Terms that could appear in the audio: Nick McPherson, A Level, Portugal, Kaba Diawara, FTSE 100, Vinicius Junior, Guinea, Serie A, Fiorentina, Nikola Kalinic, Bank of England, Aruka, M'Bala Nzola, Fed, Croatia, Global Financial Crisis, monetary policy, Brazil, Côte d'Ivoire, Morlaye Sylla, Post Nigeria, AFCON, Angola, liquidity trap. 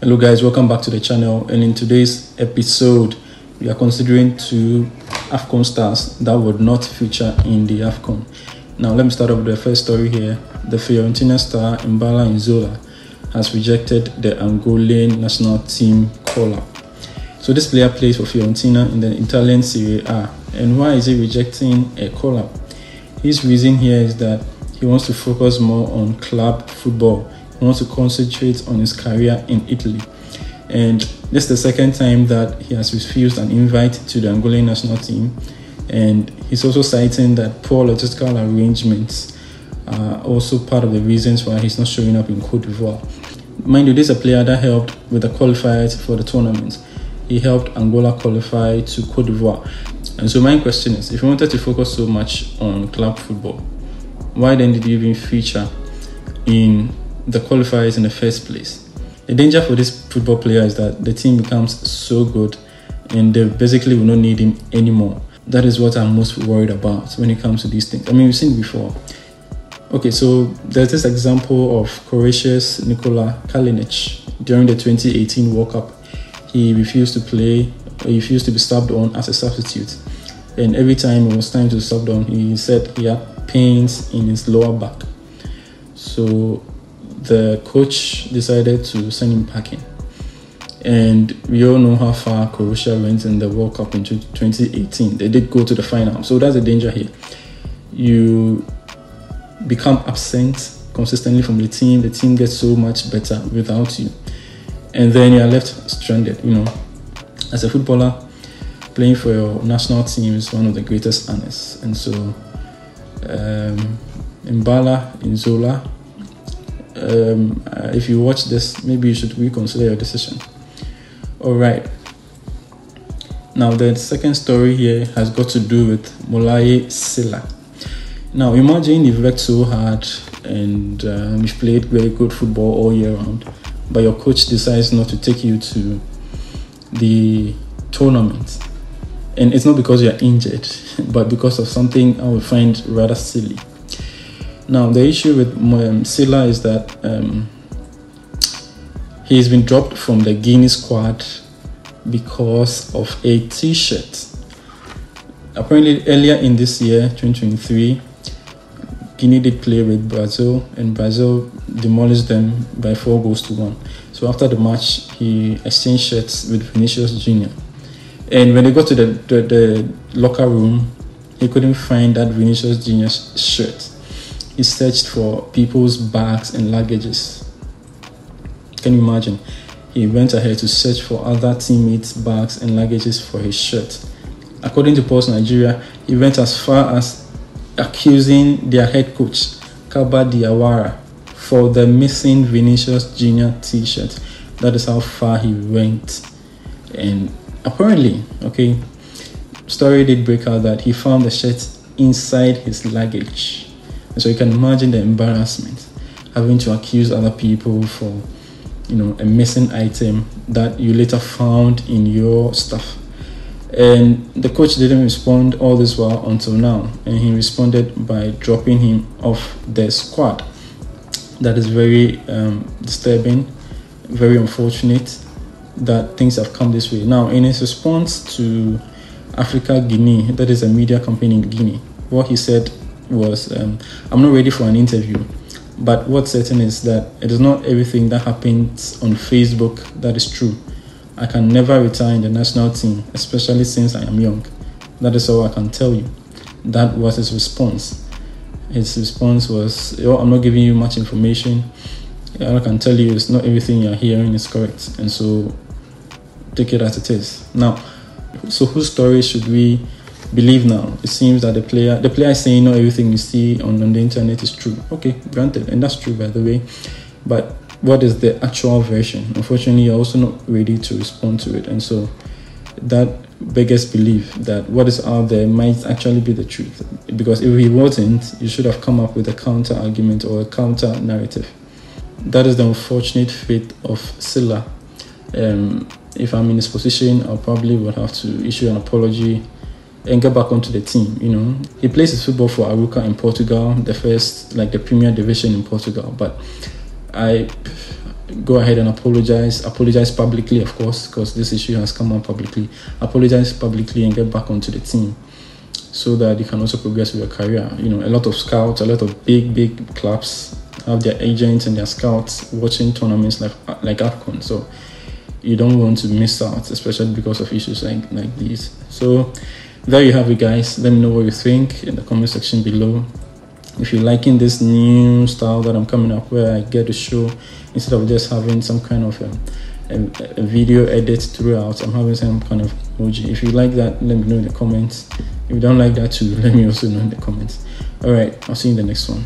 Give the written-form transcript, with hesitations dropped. Hello guys, welcome back to the channel, and in today's episode we are considering two AFCON stars that would not feature in the AFCON. Now let me start off with the first story here. The Fiorentina star M'Bala Nzola has rejected the Angolan national team call-up. So this player plays for Fiorentina in the Italian Serie A, and why is he rejecting a call-up? His reason here is that he wants to focus more on club football. He wants to concentrate on his career in Italy. And this is the second time that he has refused an invite to the Angolan national team. And he's also citing that poor logistical arrangements are also part of the reasons why he's not showing up in Côte d'Ivoire. Mind you, this is a player that helped with the qualifiers for the tournament. He helped Angola qualify to Côte d'Ivoire. And so my question is, if you wanted to focus so much on club football, why then did you even feature in the qualifiers in the first place? The danger for this football player is that the team becomes so good and they basically will not need him anymore. That is what I'm most worried about when it comes to these things. I mean, we've seen it before. Okay, so there's this example of Croatia's Nikola Kalinic. During the 2018 World Cup, he refused to play, he refused to be subbed on as a substitute. And every time it was time to be subbed on, he said he had pains in his lower back. So the coach decided to send him packing. And we all know how far Croatia went in the World Cup in 2018. They did go to the final. So that's the danger here. You become absent consistently from the team. The team gets so much better without you. And then you are left stranded, you know. As a footballer, playing for your national team is one of the greatest honors. And so, M'Bala Nzola, if you watch this, maybe you should reconsider your decision. All right. Now, the second story here has got to do with Morlaye Sylla. Now, imagine you've worked so hard and you've played very good football all year round, but your coach decides not to take you to the tournament. And it's not because you're injured, but because of something I would find rather silly. Now, the issue with Sylla is that he's been dropped from the Guinea squad because of a T-shirt. Apparently, earlier in this year, 2023, Guinea did play with Brazil, and Brazil demolished them by 4-1. So after the match, he exchanged shirts with Vinicius Junior. And when they got to the locker room, he couldn't find that Vinicius Junior's shirt. He searched for people's bags and luggages. Can you imagine? He went ahead to search for other teammates' bags and luggages for his shirt. According to Post Nigeria, he went as far as accusing their head coach, Kaba Diawara, for the missing Vinicius Junior T-shirt. That is how far he went. And apparently, okay, story did break out that he found the shirt inside his luggage. So you can imagine the embarrassment, having to accuse other people for, you know, a missing item that you later found in your stuff. And the coach didn't respond all this while until now, and he responded by dropping him off the squad. That is very disturbing, very unfortunate that things have come this way. Now, in his response to Africa Guinea, that is a media company in Guinea, what he said was, I'm not ready for an interview, but what's certain is that it is not everything that happens on Facebook that is true. I can never retire in the national team, especially since I am young. That is all I can tell you. That was his response. His response was, oh, I'm not giving you much information. All I can tell you is not everything you're hearing is correct, and so take it as it is. Now, so whose story should we believe now? It seems that the player is saying not everything you see on the internet is true. Okay, granted, and that's true, by the way, but what is the actual version? Unfortunately, you're also not ready to respond to it, and so that beggars belief that what is out there might actually be the truth, because if he wasn't, you should have come up with a counter argument or a counter narrative. That is the unfortunate fate of Sylla. If I'm in this position, I probably would have to issue an apology and get back onto the team, you know. He plays his football for Aruka in Portugal, the first, like the Premier Division in Portugal. But I go ahead and apologize publicly, of course, because this issue has come out publicly. Apologize publicly and get back onto the team so that you can also progress with your career. You know, a lot of scouts, a lot of big clubs have their agents and their scouts watching tournaments like AFCON, so you don't want to miss out, especially because of issues like these. So there you have it, guys. Let me know what you think in the comment section below. If you're liking this new style that I'm coming up, where I get to show, instead of just having some kind of a video edit throughout, I'm having some kind of emoji. If you like that, let me know in the comments. If you don't like that too, let me also know in the comments. All right, I'll see you in the next one.